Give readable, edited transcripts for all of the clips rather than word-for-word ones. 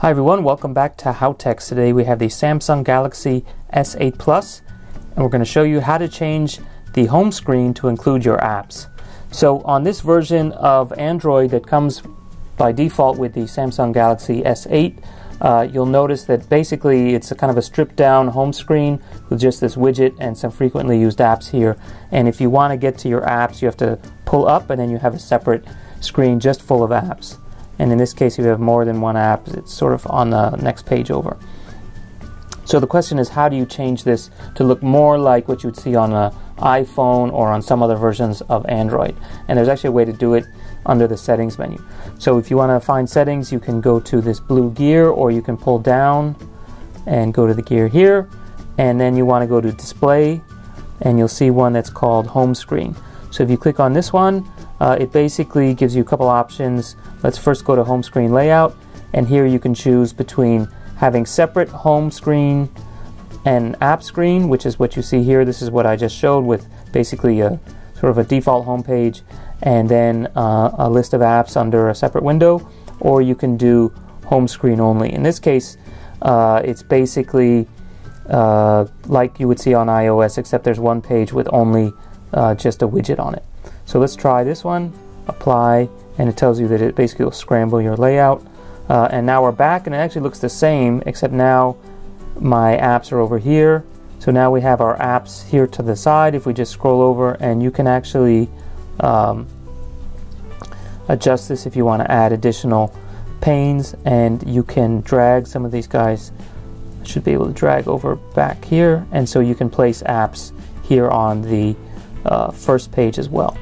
Hi everyone, welcome back to HowTechs. Today we have the Samsung Galaxy S8 Plus, and we're going to show you how to change the home screen to include your apps. So on this version of Android that comes by default with the Samsung Galaxy S8, you'll notice that basically it's a kind of a stripped down home screen with just this widget and some frequently used apps here. And if you want to get to your apps, you have to pull up and then you have a separate screen just full of apps. And in this case, if you have more than one app, it's sort of on the next page over. So the question is, how do you change this to look more like what you would see on an iPhone or on some other versions of Android? And there's actually a way to do it under the settings menu. So if you want to find settings, you can go to this blue gear, or you can pull down and go to the gear here. And then you want to go to display, and you'll see one that's called home screen. So if you click on this one, it basically gives you a couple options. Let's first go to home screen layout, and here you can choose between having separate home screen and app screen, which is what you see here. This is what I just showed, with basically a sort of a default home page and then a list of apps under a separate window, or you can do home screen only. In this case, it's basically like you would see on iOS, except there's one page with only just a widget on it. So let's try this one, apply, and it tells you that it basically will scramble your layout. And now we're back, and it actually looks the same, except now my apps are over here. So now we have our apps here to the side. If we just scroll over, and you can actually adjust this if you want to add additional panes, and you can drag some of these guys. I should be able to drag over back here, and so you can place apps here on the first page as well.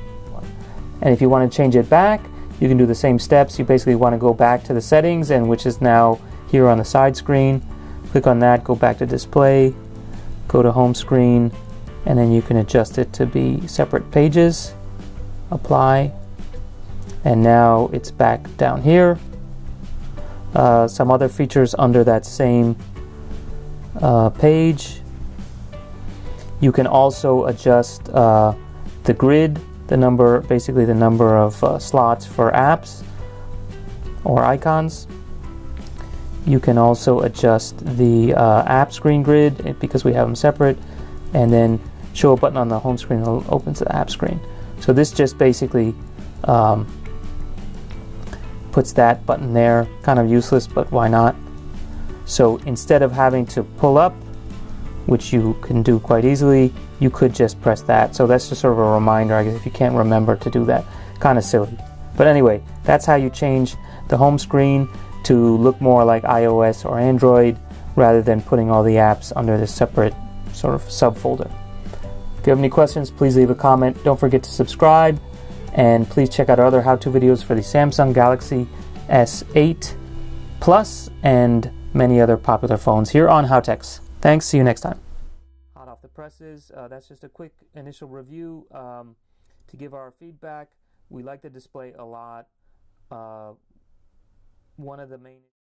And if you want to change it back, you can do the same steps. You basically want to go back to the settings, and which is now here on the side screen. Click on that, go back to display, go to home screen, and then you can adjust it to be separate pages, apply, and now it's back down here. Some other features under that same page. You can also adjust the grid, basically the number of slots for apps or icons. You can also adjust the app screen grid, because we have them separate, and then show a button on the home screen that opens the app screen. So this just basically puts that button there, kind of useless, but why not? So instead of having to pull up, which you can do quite easily, you could just press that. So that's just sort of a reminder, I guess, if you can't remember to do that. Kind of silly. But anyway, that's how you change the home screen to look more like iOS or Android, rather than putting all the apps under this separate sort of subfolder. If you have any questions, please leave a comment. Don't forget to subscribe, and please check out our other how-to videos for the Samsung Galaxy S8 Plus and many other popular phones here on HowTechs. Thanks, see you next time. Hot off the presses, that's just a quick initial review to give our feedback. We like the display a lot. One of the main